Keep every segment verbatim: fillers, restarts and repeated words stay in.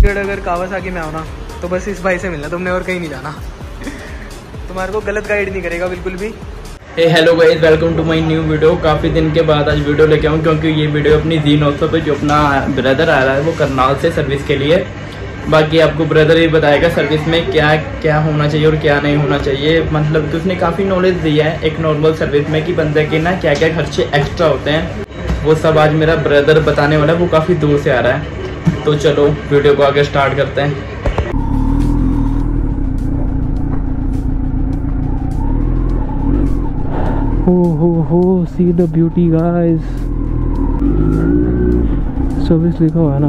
Shade अगर Kawasaki में आओ तो बस इस भाई से मिलना, तुमने और कहीं नहीं जाना। तुम्हारे को गलत गाइड नहीं करेगा बिल्कुल भी। Hey hello guys, welcome to my new video. काफ़ी दिन के बाद आज वीडियो लेके आऊँ क्योंकि ये वीडियो अपनी जी नौ सौ पे जो अपना ब्रदर आ रहा है वो करनाल से सर्विस के लिए। बाकी आपको ब्रदर ही बताएगा सर्विस में क्या क्या होना चाहिए और क्या नहीं होना चाहिए, मतलब कि उसने काफ़ी नॉलेज दिया है एक नॉर्मल सर्विस में कि बंदे के ना क्या क्या खर्चे एक्स्ट्रा होते हैं, वो सब आज मेरा ब्रदर बताने वाला है। वो काफ़ी दूर से आ रहा है, तो चलो वीडियो को आगे स्टार्ट करते हैं। हो see the beauty guys, service लिखा हुआ है ना।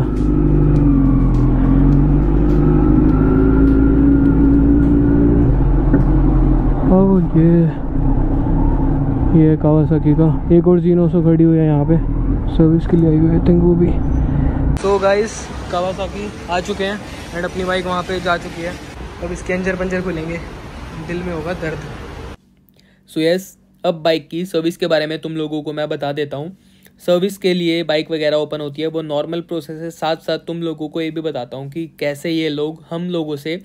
ओ ये ये कावासाकी का एक और जीनो सौ खड़ी हुई है यहाँ पे, सर्विस के लिए आई हुई आई थिंक वो भी। तो गाइस कावासाकी आ चुके हैं एंड अपनी बाइक वहाँ पे जा चुकी है। अब इसके अंजर पंजर खुलेंगे, दिल में होगा दर्द। सो यस, अब बाइक की सर्विस के बारे में तुम लोगों को मैं बता देता हूँ। सर्विस के लिए बाइक वगैरह ओपन होती है, वो नॉर्मल प्रोसेस है। साथ साथ तुम लोगों को ये भी बताता हूँ कि कैसे ये लोग हम लोगों से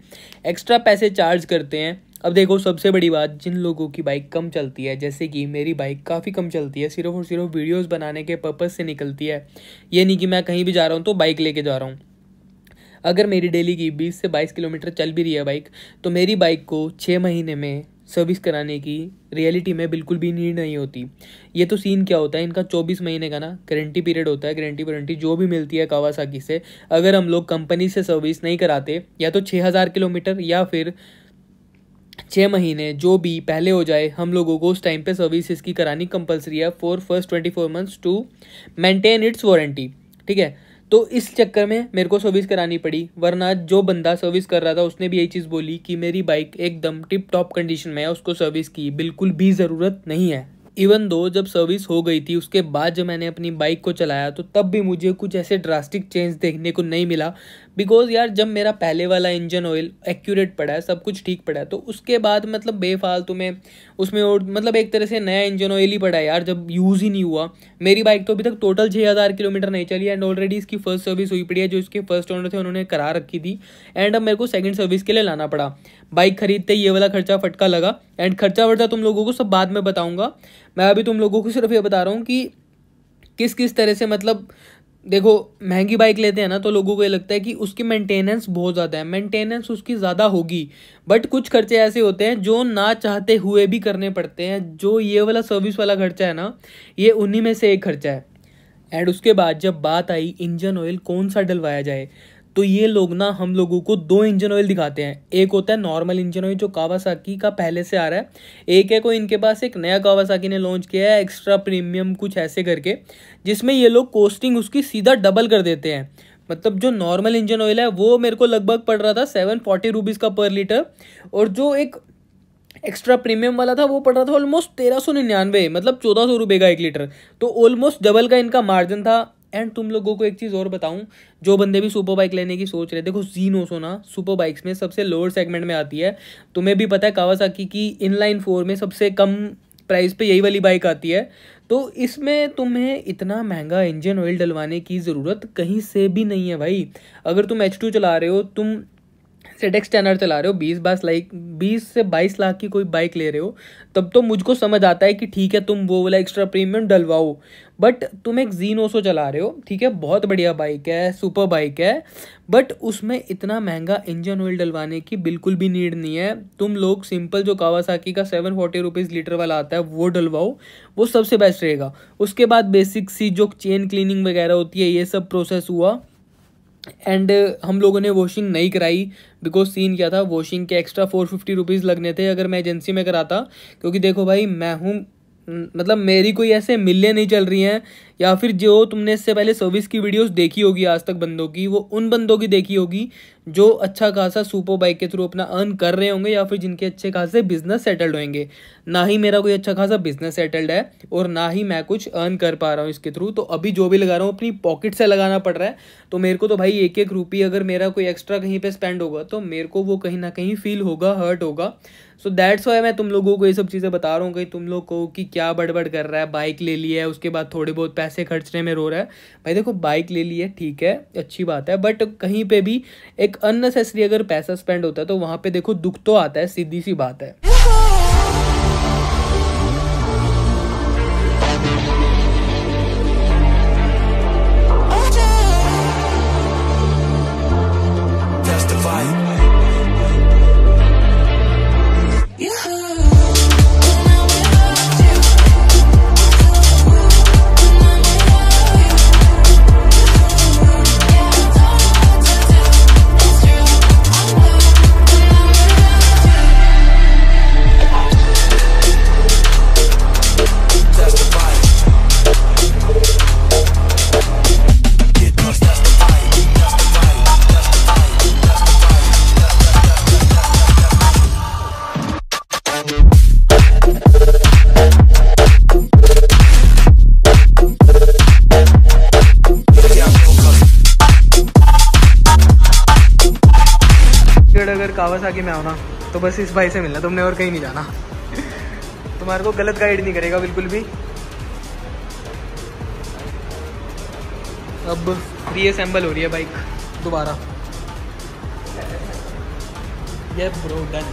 एक्स्ट्रा पैसे चार्ज करते हैं। अब देखो, सबसे बड़ी बात, जिन लोगों की बाइक कम चलती है, जैसे कि मेरी बाइक काफ़ी कम चलती है, सिर्फ और सिर्फ वीडियोज़ बनाने के पर्पज़ से निकलती है। ये नहीं कि मैं कहीं भी जा रहा हूँ तो बाइक लेके जा रहा हूँ। अगर मेरी डेली की बीस से बाईस किलोमीटर चल भी रही है बाइक, तो मेरी बाइक को छः महीने में सर्विस कराने की रियलिटी में बिल्कुल भी नीड नहीं होती। ये तो सीन क्या होता है, इनका चौबीस महीने का ना गारंटी पीरियड होता है। गारंटी वारंटी जो भी मिलती है कावासाकी से, अगर हम लोग कंपनी से सर्विस नहीं कराते, या तो छः हज़ार किलोमीटर या फिर छः महीने जो भी पहले हो जाए, हम लोगों को उस टाइम पे सर्विस इसकी करानी कंपलसरी है for first twenty four months to maintain its warranty, ठीक है। तो इस चक्कर में मेरे को सर्विस करानी पड़ी, वरना जो बंदा सर्विस कर रहा था उसने भी यही चीज़ बोली कि मेरी बाइक एकदम टिप टॉप कंडीशन में है, उसको सर्विस की बिल्कुल भी ज़रूरत नहीं है। इवन दो जब सर्विस हो गई थी, उसके बाद जब मैंने अपनी बाइक को चलाया तो तब भी मुझे कुछ ऐसे ड्रास्टिक चेंज देखने को नहीं मिला। बिकॉज़ यार, जब मेरा पहले वाला इंजन ऑयल एक्यूरेट पड़ा है, सब कुछ ठीक पड़ा है, तो उसके बाद मतलब बेफालतू में उसमें और मतलब एक तरह से नया इंजन ऑयल ही पड़ा है यार, जब यूज़ ही नहीं हुआ। मेरी बाइक तो अभी तक टोटल छः हज़ार किलोमीटर नहीं चली एंड ऑलरेडी इसकी फर्स्ट सर्विस हुई पड़ी है, जो इसके फर्स्ट ओनर थे उन्होंने करा रखी थी एंड अब मेरे को सेकेंड सर्विस के लिए लाना पड़ा। बाइक खरीदते ये वाला खर्चा फटका लगा एंड खर्चा वर्चा तुम लोगों को सब बाद में बताऊँगा। मैं अभी तुम लोगों को सिर्फ ये बता रहा हूँ कि किस किस तरह से, मतलब देखो, महंगी बाइक लेते हैं ना तो लोगों को ये लगता है कि उसकी मेंटेनेंस बहुत ज़्यादा है, मेंटेनेंस उसकी ज़्यादा होगी, बट कुछ खर्चे ऐसे होते हैं जो ना चाहते हुए भी करने पड़ते हैं। जो ये वाला सर्विस वाला खर्चा है ना, ये उन्हीं में से एक खर्चा है। एंड उसके बाद जब बात आई इंजन ऑयल कौन सा डलवाया जाए, तो ये लोग ना हम लोगों को दो इंजन ऑयल दिखाते हैं। एक होता है नॉर्मल इंजन ऑयल जो कावासाकी का पहले से आ रहा है, एक है कोई इनके पास एक नया कावासाकी ने लॉन्च किया है एक्स्ट्रा प्रीमियम कुछ ऐसे करके, जिसमें ये लोग कॉस्टिंग उसकी सीधा डबल कर देते हैं। मतलब जो नॉर्मल इंजन ऑयल है वो मेरे को लगभग पड़ रहा था सेवन फोर्टी रुपीज़ का पर लीटर, और जो एक एक्स्ट्रा प्रीमियम वाला था वो पड़ रहा था ऑलमोस्ट तेरह सौ निन्यानवे, मतलब चौदह सौ रुपये का एक लीटर। तो ऑलमोस्ट डबल का इनका मार्जिन था। एंड तुम लोगों को एक चीज़ और बताऊं, जो बंदे भी सुपर बाइक लेने की सोच रहे, देखो जीनो सो ना सुपर बाइक्स में सबसे लोअर सेगमेंट में आती है। तुम्हें भी पता है कावासाकी की इनलाइन फोर में सबसे कम प्राइस पे यही वाली बाइक आती है, तो इसमें तुम्हें इतना महंगा इंजन ऑयल डलवाने की ज़रूरत कहीं से भी नहीं है भाई। अगर तुम एच टू चला रहे हो, तुम सेडेक्स टेनर चला रहे हो, बीस बाईस लाइक बीस से बाईस लाख की कोई बाइक ले रहे हो, तब तो मुझको समझ आता है कि ठीक है तुम वो वाला एक्स्ट्रा प्रीमियम डलवाओ। बट तुम एक जीनोसो चला रहे हो, ठीक है, बहुत बढ़िया बाइक है, सुपर बाइक है, बट उसमें इतना महंगा इंजन ऑयल डलवाने की बिल्कुल भी नीड नहीं है। तुम लोग सिंपल जो कावासाकी का सेवन फोर्टी रुपीज़ लीटर वाला आता है वो डलवाओ, वो सबसे बेस्ट रहेगा। उसके बाद बेसिक सी जो चेन क्लीनिंग वगैरह होती है, ये सब प्रोसेस हुआ एंड हम लोगों ने वॉशिंग नहीं कराई। बिकॉज सीन क्या था, वॉशिंग के एक्स्ट्रा फोर फिफ्टी रुपीज़ लगने थे अगर मैं एजेंसी में कराता, क्योंकि देखो भाई मैं हूँ, मतलब मेरी कोई ऐसे मिले नहीं चल रही हैं, या फिर जो तुमने इससे पहले सर्विस की वीडियोस देखी होगी आज तक बंदों की, वो उन बंदों की देखी होगी जो अच्छा खासा सुपर बाइक के थ्रू अपना अर्न कर रहे होंगे, या फिर जिनके अच्छे खासे बिजनेस सेटल्ड होंगे। ना ही मेरा कोई अच्छा खासा बिजनेस सेटल्ड है और ना ही मैं कुछ अर्न कर पा रहा हूँ इसके थ्रू, तो अभी जो भी लगा रहा हूँ अपनी पॉकेट से लगाना पड़ रहा है। तो मेरे को तो भाई एक एक रुपये अगर मेरा कोई एक्स्ट्रा कहीं पर स्पेंड होगा तो मेरे को वो कहीं ना कहीं फील होगा, हर्ट होगा। सो दैट्स वाई मैं तुम लोगों को ये सब चीज़ें बता रहा हूँ कि तुम लोग को कि क्या बड़बड़ कर रहा है, बाइक ले ली है उसके बाद थोड़े बहुत पैसे खर्चने में रो रहा है। भाई देखो बाइक ले ली है ठीक है, अच्छी बात है, बट कहीं पे भी एक अननेसेसरी अगर पैसा स्पेंड होता है तो वहाँ पे देखो दुख तो आता है, सीधी सी बात है। कावासाकी में आना तो बस इस भाई से मिलना, तुमने और कहीं नहीं जाना। तुम्हारे को गलत गाइड नहीं करेगा बिल्कुल भी। अब रीअसेंबल हो रही है बाइक दोबारा। ये ब्रो डन।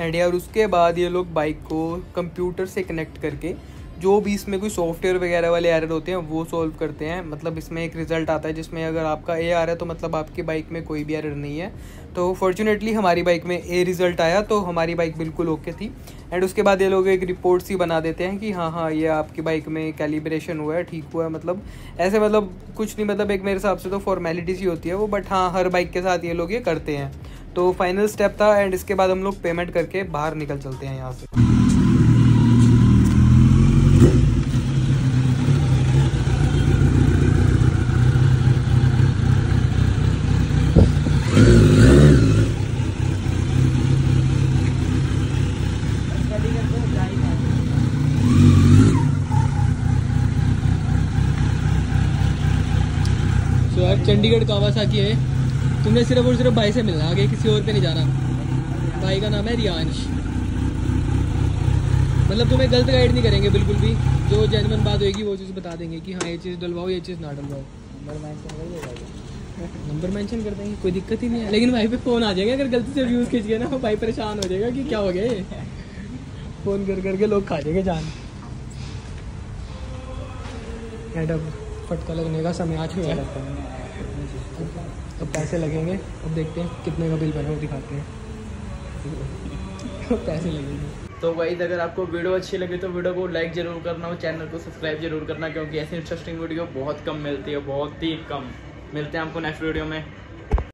एंड यार उसके बाद ये लोग बाइक को कंप्यूटर से कनेक्ट करके जो भी इसमें कोई सॉफ्टवेयर वगैरह वाले एरर होते हैं वो सॉल्व करते हैं। मतलब इसमें एक रिज़ल्ट आता है जिसमें अगर आपका ए आ रहा है तो मतलब आपकी बाइक में कोई भी एरर नहीं है। तो फॉर्चुनेटली हमारी बाइक में ए रिज़ल्ट आया तो हमारी बाइक बिल्कुल ओके थी। एंड उसके बाद ये लोग एक रिपोर्ट सी बना देते हैं कि हाँ हाँ ये आपकी बाइक में कैलिब्रेशन हुआ है, ठीक हुआ है। मतलब ऐसे मतलब कुछ नहीं, मतलब एक मेरे हिसाब से तो फॉर्मेलिटी सी होती है वो, बट हाँ हर बाइक के साथ ये लोग ये करते हैं। तो फाइनल स्टेप था एंड इसके बाद हम लोग पेमेंट करके बाहर निकल चलते हैं यहाँ से। चंडीगढ़ कावासाकी है, तुमने सिर्फ और सिर्फ भाई से मिलना, आगे किसी और पे नहीं जाना। भाई का नाम है रियांश। मतलब तुम्हें गलत गाइड नहीं करेंगे बिल्कुल भी, जो जेन्युइन बात होगी वो चीज़ बता देंगे कि हाँ ये चीज़ डलवाओ ये चीज़ ना डलवाओ। नंबर मेंशन कर देंगे, कोई दिक्कत ही नहीं है। लेकिन भाई पे फ़ोन आ जाएगा अगर गलती से व्यूज़ खींच गए ना, भाई परेशान हो जाएगा कि क्या हो गया, फ़ोन कर करके लोग खा जाएंगे जान। एडम फटका लगने का समय आ चुका है, अब पैसे लगेंगे। अब देखते हैं कितने का बिल बना वो दिखाते हैं। पैसे लगेंगे। तो गाइस अगर आपको वीडियो अच्छी लगे तो वीडियो को लाइक जरूर करना और चैनल को सब्सक्राइब जरूर करना, क्योंकि ऐसी इंटरेस्टिंग वीडियो बहुत कम मिलती है, बहुत ही कम मिलते हैं। आपको नेक्स्ट वीडियो में।